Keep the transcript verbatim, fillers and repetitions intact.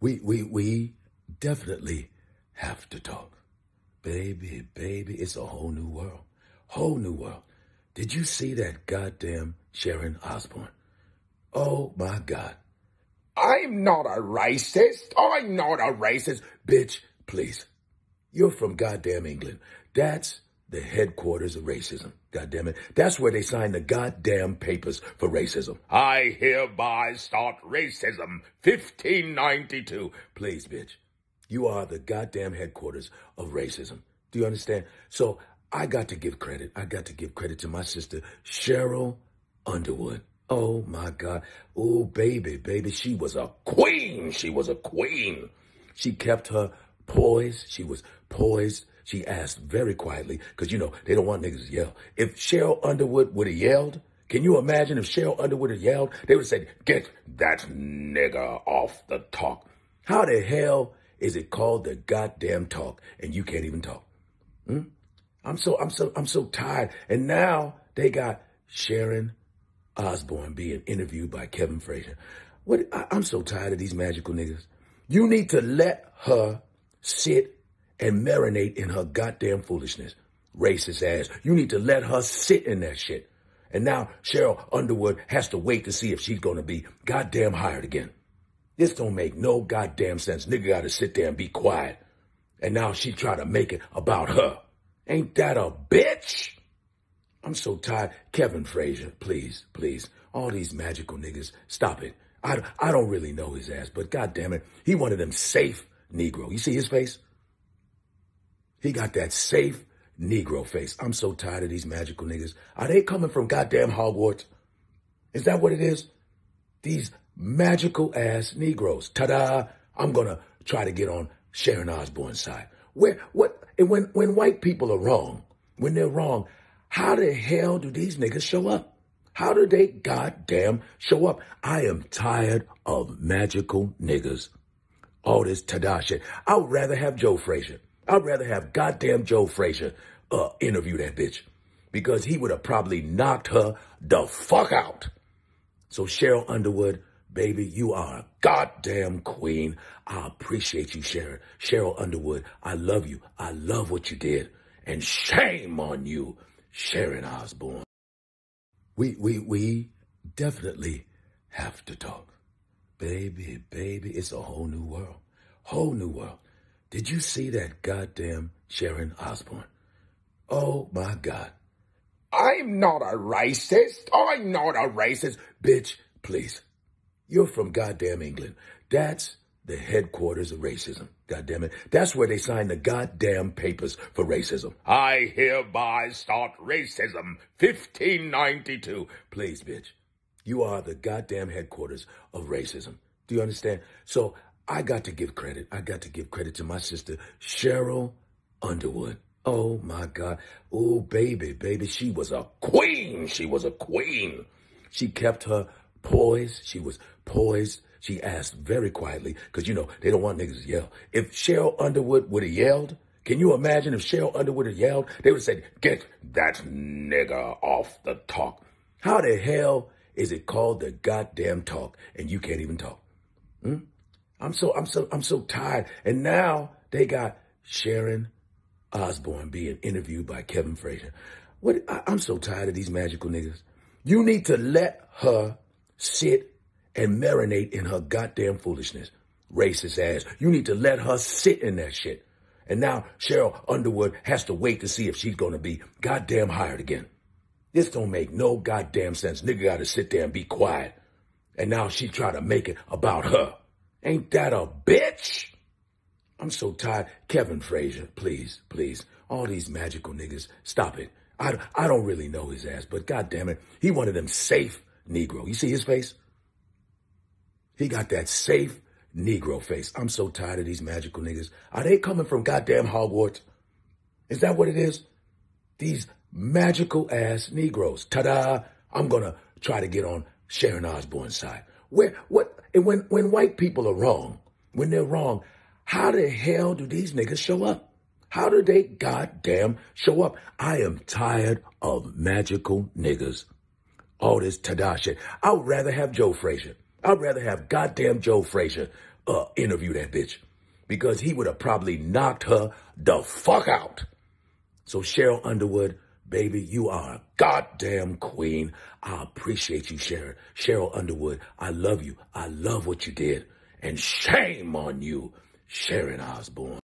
We, we, we definitely have to talk. Baby, baby, it's a whole new world. Whole new world. Did you see that goddamn Sharon Osbourne? Oh, my God. I'm not a racist. I'm not a racist. Bitch, please. You're from goddamn England. That's the headquarters of racism. Goddamn it. That's where they sign the goddamn papers for racism. I hereby start racism, fifteen ninety-two. Please, bitch. You are the goddamn headquarters of racism. Do you understand? So I got to give credit. I got to give credit to my sister, Sheryl Underwood. Oh, my God. Oh, baby, baby. She was a queen. She was a queen. She kept her poise. She was poised. She asked very quietly, because, you know, they don't want niggas to yell. If Sheryl Underwood would have yelled, can you imagine if Sheryl Underwood had yelled? They would have said, get that nigga off the talk. How the hell is it called the goddamn talk and you can't even talk? Hmm? I'm so, I'm so, I'm so tired. And now they got Sharon Osbourne being interviewed by Kevin Frazier. What? I, I'm so tired of these magical niggas. You need to let her sit and marinate in her goddamn foolishness. Racist ass. You need to let her sit in that shit. And now Sheryl Underwood has to wait to see if she's going to be goddamn hired again. This don't make no goddamn sense. Nigga got to sit there and be quiet. And now she try to make it about her. Ain't that a bitch? I'm so tired. Kevin Frazier, please, please. All these magical niggas, stop it. I, I don't really know his ass, but goddamn it, he one of them safe Negro. You see his face? He got that safe Negro face. I'm so tired of these magical niggas. Are they coming from goddamn Hogwarts? Is that what it is? These magical ass Negroes. Ta-da! I'm gonna try to get on Sharon Osbourne's side. Where, what, and when, when white people are wrong, when they're wrong, how the hell do these niggas show up? How do they goddamn show up? I am tired of magical niggas. All this ta-da shit. I would rather have Joe Frazier. I'd rather have goddamn Joe Frazier uh, interview that bitch, because he would have probably knocked her the fuck out. So Sheryl Underwood, baby, you are a goddamn queen. I appreciate you, Sheryl. Sheryl Underwood, I love you. I love what you did. And shame on you, Sharon Osbourne. We, we, we definitely have to talk. Baby, baby, it's a whole new world. Whole new world. Did you see that goddamn Sharon Osbourne? Oh, my God. I'm not a racist. I'm not a racist. Bitch, please. You're from goddamn England. That's the headquarters of racism. Goddamn it. That's where they sign the goddamn papers for racism. I hereby start racism, fifteen ninety-two. Please, bitch. You are the goddamn headquarters of racism. Do you understand? So I got to give credit. I got to give credit to my sister, Sheryl Underwood. Oh, my God. Oh, baby, baby. She was a queen. She was a queen. She kept her poise. She was poised. She asked very quietly, because, you know, they don't want niggas to yell. If Sheryl Underwood would have yelled, can you imagine if Sheryl Underwood had yelled? They would have said, get that nigga off the talk. How the hell is it called the goddamn talk and you can't even talk? Hmm? I'm so, I'm so, I'm so tired. And now they got Sharon Osbourne being interviewed by Kevin Frazier. What? I, I'm so tired of these magical niggas. You need to let her sit and marinate in her goddamn foolishness. Racist ass. You need to let her sit in that shit. And now Sheryl Underwood has to wait to see if she's going to be goddamn hired again. This don't make no goddamn sense. Nigga got to sit there and be quiet. And now she try to make it about her. Ain't that a bitch? I'm so tired. Kevin Frazier, please, please. All these magical niggas, stop it. I, I don't really know his ass, but goddamn it, he one of them safe Negro. You see his face? He got that safe Negro face. I'm so tired of these magical niggas. Are they coming from goddamn Hogwarts? Is that what it is? These magical ass Negroes. Ta-da! I'm gonna try to get on Sharon Osbourne's side. Where, what, and when, when white people are wrong, when they're wrong, how the hell do these niggas show up? How do they goddamn show up? I am tired of magical niggas. All this ta-da shit. I would rather have Joe Frazier. I'd rather have goddamn Joe Frazier uh, interview that bitch, because he would have probably knocked her the fuck out. So Sheryl Underwood, baby, you are a goddamn queen. I appreciate you, Sharon. Sheryl Underwood, I love you. I love what you did. And shame on you, Sharon Osbourne.